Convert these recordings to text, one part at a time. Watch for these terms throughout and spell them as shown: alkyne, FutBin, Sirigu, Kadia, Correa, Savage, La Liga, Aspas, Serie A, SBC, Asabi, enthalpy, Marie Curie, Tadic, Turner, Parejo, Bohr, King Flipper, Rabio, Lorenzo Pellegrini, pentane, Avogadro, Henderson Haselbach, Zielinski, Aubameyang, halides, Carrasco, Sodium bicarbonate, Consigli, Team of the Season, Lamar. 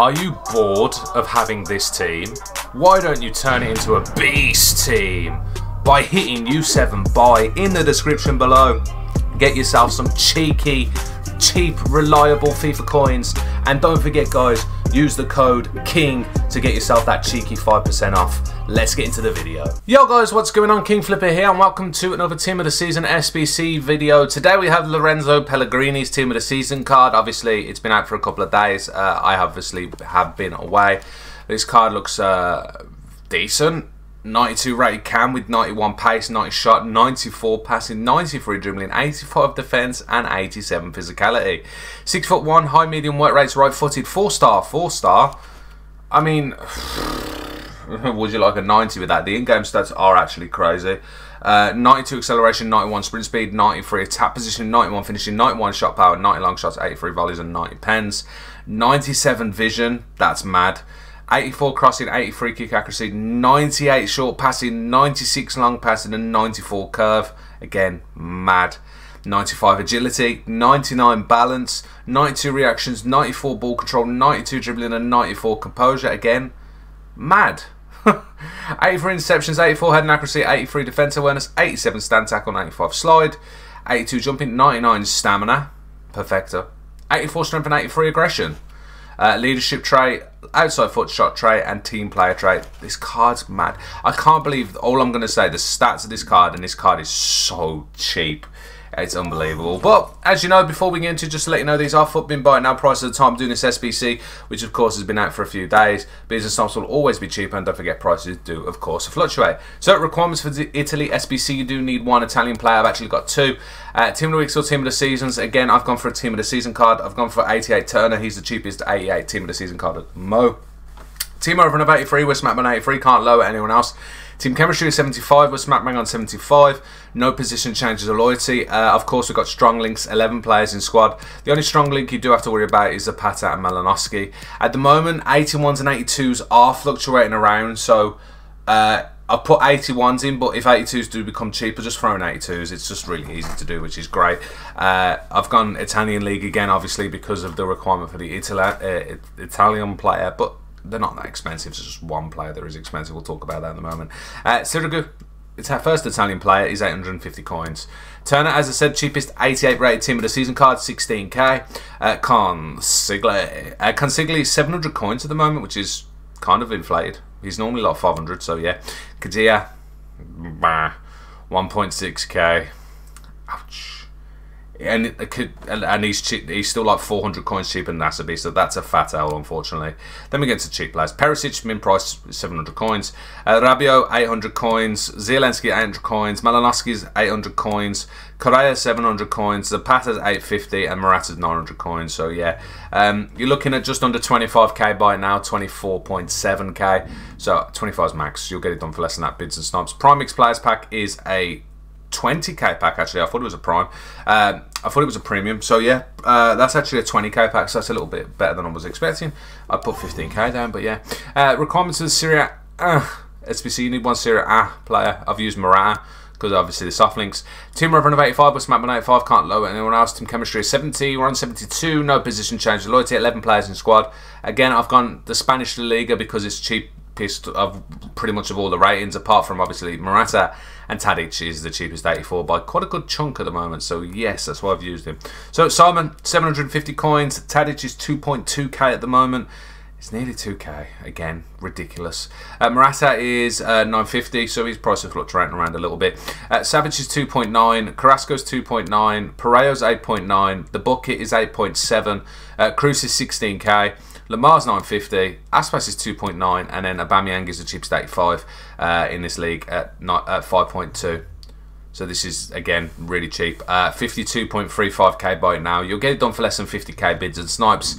Are you bored of having this team? Why don't you turn it into a beast team by hitting U7 buy in the description below? Get yourself some cheeky, cheap, reliable FIFA coins, and don't forget guys, use the code KING to get yourself that cheeky 5% off. Let's get into the video. Yo guys, what's going on? King Flipper here, and welcome to another Team of the Season SBC video. Today we have Lorenzo Pellegrini's Team of the Season card. Obviously, it's been out for a couple of days. I obviously have been away. This card looks decent. 92 rated cam with 91 pace, 90 shot, 94 passing, 93 dribbling, 85 defence and 87 physicality. 6'1", high medium work rates, right footed, 4-star. I mean, would you like a 90 with that? The in-game stats are actually crazy. 92 acceleration, 91 sprint speed, 93 attack position, 91 finishing, 91 shot power, 90 long shots, 83 volleys and 90 pens. 97 vision, that's mad. 84 crossing, 83 kick accuracy, 98 short passing, 96 long passing and 94 curve. Again, mad. 95 agility, 99 balance, 92 reactions, 94 ball control, 92 dribbling and 94 composure. Again, mad. 84 interceptions, 84 heading accuracy, 83 defence awareness, 87 stand tackle, 95 slide, 82 jumping, 99 stamina. Perfecto. 84 strength and 83 aggression. Leadership trait, outside foot shot trait and team player trait. This card's mad. I can't believe, all I'm going to say, the stats of this card, and this card is so cheap. It's unbelievable. But as you know, before we get into, just to let you know, these are FutBin by now price at the time doing this SBC, which of course has been out for a few days. Business stamps will always be cheaper, and don't forget prices do of course fluctuate. So requirements for the Italy SBC, you do need one Italian player. I've actually got two. Team of the Weeks or Team of the Seasons. Again, I've gone for a Team of the Season card. I've gone for 88 Turner. He's the cheapest 88 Team of the Season card at Mo. Team Overrun of 83, we're smack bang on 83, can't lower anyone else. Team Chemistry is 75, we're smack bang on 75. No position changes or loyalty. Of course, we've got strong links, 11 players in squad. The only strong link you do have to worry about is Zapata and Malinowski. At the moment, 81s and 82s are fluctuating around, so I'll put 81s in, but if 82s do become cheaper, just throw in 82s. It's just really easy to do, which is great. I've gone Italian League again, obviously, because of the requirement for the Italian player, but they're not that expensive. It's just one player that is expensive. We'll talk about that in a moment. Sirigu, it's our first Italian player, is 850 coins. Turner, as I said, cheapest 88 rated Team of the Season card, 16k. Consigli is 700 coins at the moment, which is kind of inflated. He's normally like 500, so yeah. Kadia, 1.6k. Ouch. And it could, and he's still like 400 coins cheaper than Asabi, so that's a fat owl, unfortunately. Then we get to cheap players. Perisic, min price 700 coins. Rabio, 800 coins. Zielinski, 800 coins. Malinowski's 800 coins. Correa, 700 coins. Zapata's 850, and Morata's 900 coins. So yeah, you're looking at just under 25k by now, 24.7k. So 25's max. You'll get it done for less than that. Bids and snobs. Prime X Players Pack is a 20k pack, actually. I thought it was a prime. I thought it was a premium. So yeah, that's actually a 20k pack, so that's a little bit better than I was expecting. I put 15k down, but yeah. Requirements of the Serie A SBC, you need one Serie A player. I've used Morata because obviously the soft links. Team Reverend of 85, we're smack on 85, can't lower anyone else. Team Chemistry is 70, we're on 72, no position change, loyalty, 11 players in squad. Again, I've gone the Spanish La Liga because it's cheap. Of pretty much of all the ratings, apart from obviously Morata, and Tadic is the cheapest 84 by quite a good chunk at the moment, so yes, that's why I've used him. So Simon, 750 coins. Tadic is 2.2k at the moment. It's nearly 2k again, ridiculous. Morata is 950, so his price is fluctuating around a little bit. Savage is 2.9, Carrasco's 2.9, Parejo's 8.9, the bucket is 8.7, Cruz is 16k, Lamar's 950, Aspas is 2.9, and then Aubameyang is the cheapest 85 in this league at 5.2. So this is, again, really cheap. 52.35k by now. You'll get it done for less than 50k bids and snipes.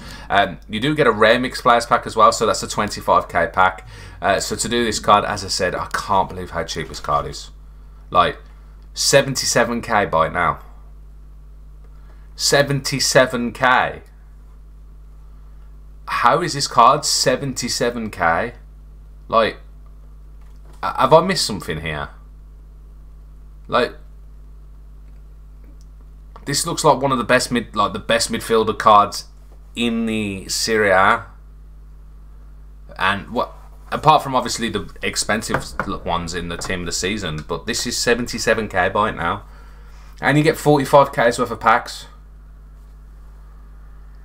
You do get a rare mixed players pack as well, so that's a 25k pack. So to do this card, as I said, I can't believe how cheap this card is. Like, 77k by now. 77k. How is this card 77k? Like, have I missed something here? Like, this looks like one of the best midfielder cards in the Serie A. And what, apart from obviously the expensive ones in the Team of the Season, but this is 77k by it now. And you get 45k's worth of packs.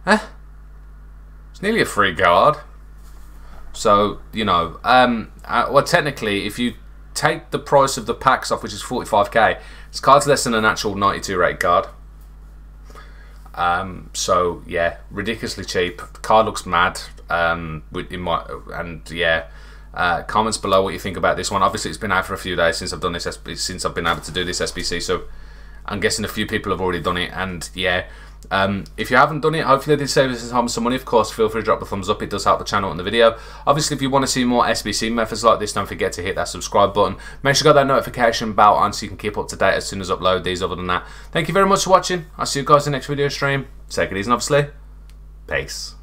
Huh? It's nearly a free guard. So, you know, well, technically, if you take the price of the packs off, which is 45k, this card's less than an actual 92 rated card. So, yeah, ridiculously cheap. Card looks mad. Comments below what you think about this one. Obviously, it's been out for a few days since I've done this, since I've been able to do this SBC, so I'm guessing a few people have already done it. And yeah, if you haven't done it, hopefully this saves us some money. Of course, feel free to drop a thumbs up, it does help the channel and the video. Obviously, if you want to see more SBC methods like this, don't forget to hit that subscribe button. Make sure you got that notification bell on so you can keep up to date as soon as I upload these. Other than that, thank you very much for watching. I'll see you guys in the next video stream. Take it easy, and obviously, peace.